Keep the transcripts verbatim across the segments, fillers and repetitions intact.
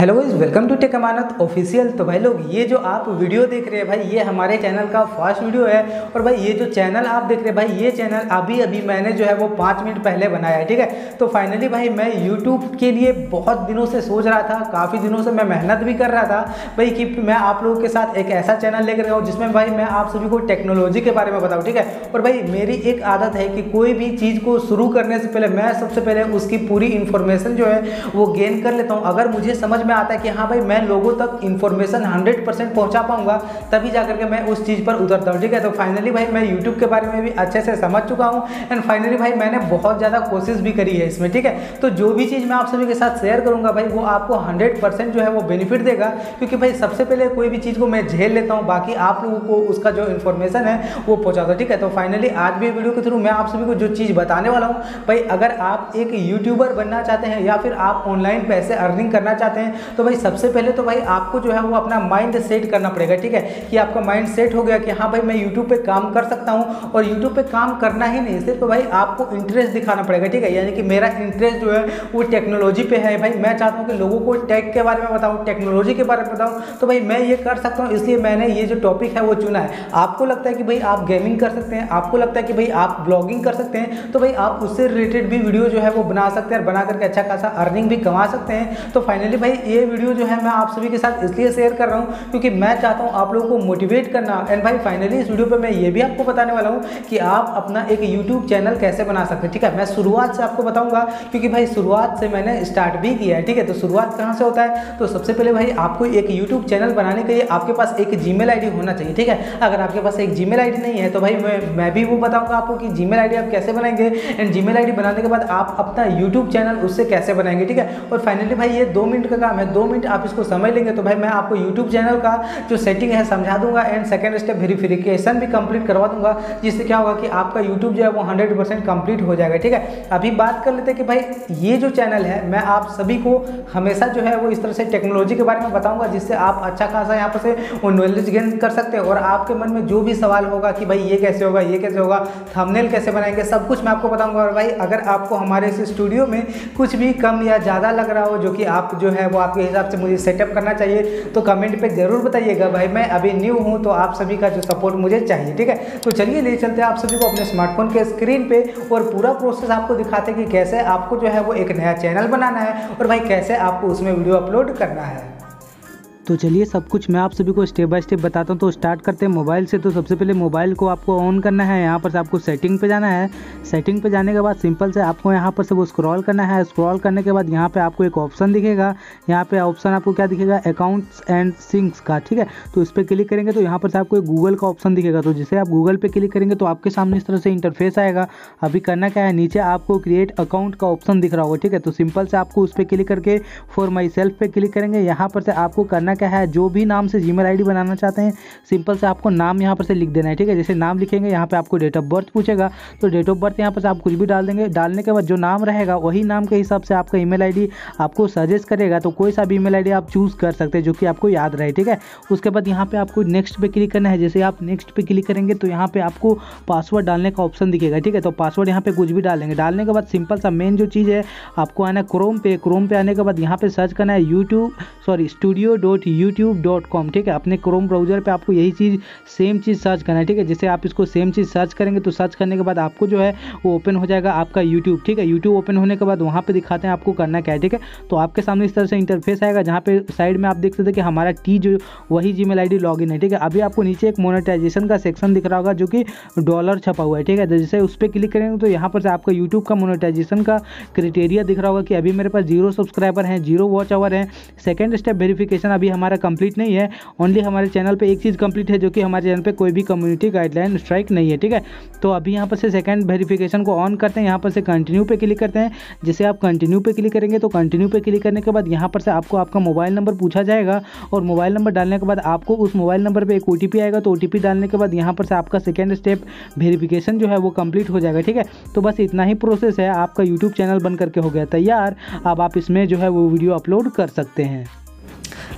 Hello guys, welcome to tech Amanat official. तो भाई लोग, ये जो आप वीडियो देख रहे हैं भाई, ये हमारे चैनल का फर्स्ट वीडियो है। और भाई ये जो चैनल आप देख रहे हैं भाई, ये चैनल अभी अभी मैंने जो है वो पाँच मिनट पहले बनाया है, ठीक है। तो फाइनली भाई मैं यूट्यूब के लिए बहुत दिनों से सोच रहा था, काफ़ी दिनों से मैं मेहनत भी कर रहा था भाई कि मैं आप लोगों के साथ एक ऐसा चैनल लेकर आऊँ जिसमें भाई मैं आप सभी को टेक्नोलॉजी के बारे में बताऊँ, ठीक है। और भाई मेरी एक आदत है कि कोई भी चीज़ को शुरू करने से पहले मैं सबसे पहले उसकी पूरी इन्फॉर्मेशन जो है वो गेन कर लेता हूँ। अगर मुझे समझ में आता है कि हाँ भाई मैं लोगों तक इन्फॉर्मेशन हंड्रेड परसेंट पहुँचा पाऊंगा, तभी जा करके मैं उस चीज़ पर उतरता हूँ, ठीक है। तो फाइनली भाई मैं यूट्यूब के बारे में भी अच्छे से समझ चुका हूँ एंड फाइनली भाई मैंने बहुत ज़्यादा कोशिश भी करी है इसमें, ठीक है। तो जो भी चीज़ मैं आप सभी के साथ शेयर करूँगा भाई, वो आपको हंड्रेड परसेंट जो है वो बेनिफिट देगा, क्योंकि भाई सबसे पहले कोई भी चीज़ को मैं झेल लेता हूँ, बाकी आप लोगों को उसका जो इन्फॉर्मेशन है वो पहुँचाता हूँ, ठीक है। तो फाइनली आज भी वीडियो के थ्रू मैं आप सभी को जो चीज़ बताने वाला हूँ भाई, अगर आप एक यूट्यूबर बनना चाहते हैं या फिर आप ऑनलाइन पैसे अर्निंग करना चाहते हैं, तो भाई सबसे पहले तो भाई आपको जो है वो अपना माइंड सेट करना पड़ेगा, ठीक है। कि आपका माइंड सेट हो गया कि हाँ भाई मैं यूट्यूब पे काम कर सकता हूँ। और यूट्यूब पे काम करना ही नहीं, सिर्फ भाई आपको इंटरेस्ट दिखाना पड़ेगा, ठीक है। यानी कि मेरा इंटरेस्ट जो है वो टेक्नोलॉजी पे है भाई, मैं चाहता हूँ कि लोगों को टेक के बारे में बताऊँ, टेक्नोलॉजी के बारे में बताऊँ, तो भाई मैं ये कर सकता हूँ, इसलिए मैंने ये जो टॉपिक है वो चुना है। आपको लगता है कि भाई आप गेमिंग कर सकते हैं, आपको लगता है कि भाई आप ब्लॉगिंग कर सकते हैं, तो भाई आप उससे रिलेटेड भी वीडियो जो है वो बना सकते हैं और बना करके अच्छा खासा अर्निंग भी कमा सकते हैं। तो फाइनली भाई ये वीडियो जो है मैं आप सभी के साथ इसलिए शेयर कर रहा हूँ क्योंकि मैं चाहता हूँ आप लोगों को मोटिवेट करना। एंड भाई फाइनली इस वीडियो पे मैं ये भी आपको बताने वाला हूँ कि आप अपना एक यूट्यूब चैनल कैसे बना सकते हैं, ठीक है। मैं शुरुआत से आपको बताऊँगा क्योंकि भाई शुरुआत से मैंने स्टार्ट भी किया है, ठीक है। तो शुरुआत कहाँ से होता है, तो सबसे पहले भाई आपको एक यूट्यूब चैनल बनाने के लिए आपके पास एक जीमेल आई डी होना चाहिए, ठीक है। अगर आपके पास एक जीमेल आई डी नहीं है तो भाई मैं मैं भी वो बताऊँगा आपको कि जीमेल आई डी आप कैसे बनाएंगे एंड जीमेल आई डी बनाने के बाद आप अपना यूट्यूब चैनल उससे कैसे बनाएंगे, ठीक है। और फाइनली भाई ये दो मिनट का काम है, दो मिनट आप इसको समझ लेंगे तो भाई मैं आपको यूट्यूब चैनल का जो सेटिंग है समझा दूंगा एंड सेकंड स्टेप वेरिफिकेशन भी कंप्लीट करवा दूंगा, जिससे क्या होगा कि आपका यूट्यूब जो है वो हंड्रेड परसेंट कंप्लीट हो जाएगा, ठीक है। अभी बात कर लेते हैं कि भाई ये जो चैनल है, मैं आप सभी को हमेशा जो है वो इस तरह से टेक्नोलॉजी के बारे में बताऊँगा, जिससे आप अच्छा खासा यहाँ पर से नॉलेज गेन कर सकते हो। और आपके मन में जो भी सवाल होगा कि भाई ये कैसे होगा, ये कैसे होगा, थंबनेल कैसे बनाएंगे, सब कुछ मैं आपको बताऊँगा। और भाई अगर आपको हमारे इस स्टूडियो में कुछ भी कम या ज़्यादा लग रहा हो, जो कि आप जो है वो आपके हिसाब से मुझे सेटअप करना चाहिए, तो कमेंट पे जरूर बताइएगा भाई, मैं अभी न्यू हूँ तो आप सभी का जो सपोर्ट मुझे चाहिए, ठीक है। तो चलिए ले चलते हैं आप सभी को अपने स्मार्टफोन के स्क्रीन पे और पूरा प्रोसेस आपको दिखाते हैं कि कैसे आपको जो है वो एक नया चैनल बनाना है और भाई कैसे आपको उसमें वीडियो अपलोड करना है। तो चलिए सब कुछ मैं आप सभी को स्टेप बाय स्टेप बताता हूँ। तो स्टार्ट करते हैं मोबाइल से। तो सबसे पहले मोबाइल को आपको ऑन करना है, यहाँ पर से आपको सेटिंग पे जाना है। सेटिंग पे जाने के बाद सिंपल से आपको यहाँ पर से वो स्क्रॉल करना है। स्क्रॉल करने के बाद यहाँ पे आपको एक ऑप्शन दिखेगा, यहाँ पे ऑप्शन आपको क्या दिखेगा, अकाउंट्स एंड सिंक्स का, ठीक है। तो इस पर क्लिक करेंगे तो यहाँ पर से आपको एक गूगल का ऑप्शन दिखेगा। तो जैसे आप गूगल पर क्लिक करेंगे तो आपके सामने इस तरह से इंटरफेस आएगा। अभी करना क्या है, नीचे आपको क्रिएट अकाउंट का ऑप्शन दिख रहा होगा, ठीक है। तो सिंपल से आपको उस पर क्लिक करके फॉर माई सेल्फ पे क्लिक करेंगे। यहाँ पर से आपको करना क्या है, जो भी नाम से जीमेल आईडी बनाना चाहते हैं, सिंपल से आपको नाम यहाँ पर से लिख देना है, ठीक है। जैसे नाम लिखेंगे यहाँ पे आपको डेट ऑफ बर्थ पूछेगा, तो डेट ऑफ बर्थ यहाँ पर से आप कुछ भी डाल देंगे। डालने के बाद जो नाम रहेगा वही नाम के हिसाब से आपका ईमेल आईडी आपको सजेस्ट करेगा। तो कोई सा भी ईमेल आईडी आप चूज़ कर सकते हैं जो कि आपको याद रहे, ठीक है। उसके बाद यहाँ पर आपको नेक्स्ट पर क्लिक करना है। जैसे आप नेक्स्ट पर क्लिक करेंगे तो यहाँ पर आपको पासवर्ड डालने का ऑप्शन दिखेगा, ठीक है। तो पासवर्ड यहाँ पर कुछ भी डालेंगे। डालने के बाद सिंपल सा मेन जो चीज़ है, आपको आना क्रोम पे। क्रोम पे आने के बाद यहाँ पर सर्च करना है YouTube sorry studio YouTube dot com, ठीक है। अपने क्रोम ब्राउजर पे आपको यही चीज़ सेम चीज़ सर्च करना है, ठीक है। जैसे आप इसको सेम चीज़ सर्च करेंगे तो सर्च करने के बाद आपको जो है वो ओपन हो जाएगा आपका यूट्यूब, ठीक है। यूट्यूब ओपन होने के बाद वहाँ पे दिखाते हैं आपको करना क्या है, ठीक है। तो आपके सामने इस तरह से इंटरफेस आएगा, जहाँ पे साइड में आप देख सकते हैं कि हमारा टी जो वही Gmail I D log in है, ठीक है। अभी आपको नीचे एक मोनेटाइजेशन का सेक्शन दिख रहा होगा जो कि डॉलर छपा हुआ है, ठीक है। जैसे उस पर क्लिक करेंगे तो यहाँ पर से आपका यूट्यूब का मोनेटाइजेशन का क्राइटेरिया दिख रहा होगा कि अभी मेरे पास जीरो सब्सक्राइबर हैं, जीरो वॉच आवर हैं, सेकेंड स्टेप वेरिफिकेशन अभी हमारा कंप्लीट नहीं है। ओनली हमारे चैनल पे एक चीज़ कंप्लीट है, जो कि हमारे चैनल पे कोई भी कम्युनिटी गाइडलाइन स्ट्राइक नहीं है, ठीक है। तो अभी यहाँ पर से सेकंड वेरिफिकेशन को ऑन करते हैं, यहाँ पर से कंटिन्यू पे क्लिक करते हैं। जैसे आप कंटिन्यू पे क्लिक करेंगे तो कंटिन्यू पे क्लिक करने के बाद यहाँ पर से आपको आपका मोबाइल नंबर पूछा जाएगा और मोबाइल नंबर डालने के बाद आपको उस मोबाइल नंबर पर एक ओ टी पी आएगा। तो ओ टी पी डालने के बाद यहाँ पर से आपका सेकेंड स्टेप वेरिफिकेशन जो है वो कंप्लीट हो जाएगा, ठीक है। तो बस इतना ही प्रोसेस है, आपका यूट्यूब चैनल बन करके हो गया तैयार। अब आप इसमें जो है वो वीडियो अपलोड कर सकते हैं।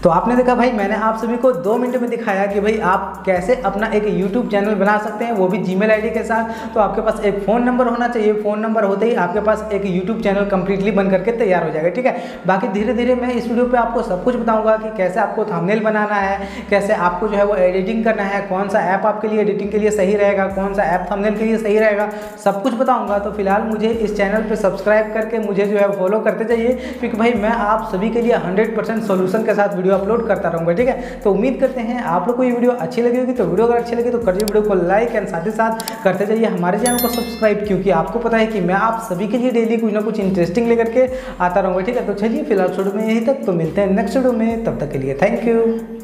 तो आपने देखा भाई, मैंने आप सभी को दो मिनट में दिखाया कि भाई आप कैसे अपना एक यूट्यूब चैनल बना सकते हैं, वो भी जीमेल आईडी के साथ। तो आपके पास एक फ़ोन नंबर होना चाहिए, फ़ोन नंबर होते ही आपके पास एक यूट्यूब चैनल कंप्लीटली बन करके तैयार हो जाएगा। ठीक है, बाकी धीरे धीरे मैं इस वीडियो पर आपको सब कुछ बताऊँगा कि कैसे आपको थंबनेल बनाना है, कैसे आपको जो है वो एडिटिंग करना है, कौन सा ऐप आपके लिए एडिटिंग के लिए सही रहेगा, कौन सा ऐप थंबनेल के लिए सही रहेगा, सब कुछ बताऊँगा। तो फिलहाल मुझे इस चैनल पर सब्सक्राइब करके मुझे जो है फॉलो करते जाइए, क्योंकि भाई मैं आप सभी के लिए हंड्रेड परसेंट सोल्यूशन के साथ वीडियो अपलोड करता रहूँगा। ठीक है, तो उम्मीद करते हैं आप लोग को ये वीडियो अच्छी लगी होगी। तो वीडियो अगर अच्छी लगी तो करिए वीडियो को लाइक एंड साथ ही साथ करते जाइए हमारे चैनल को सब्सक्राइब, क्योंकि आपको पता है कि मैं आप सभी के लिए डेली कुछ ना कुछ इंटरेस्टिंग लेकर के आता रहूँगा। ठीक है, तो चलिए फिलहाल शुरू में यही तक, तो मिलते हैं नेक्स्ट वीडियो में, तब तक के लिए थैंक यू।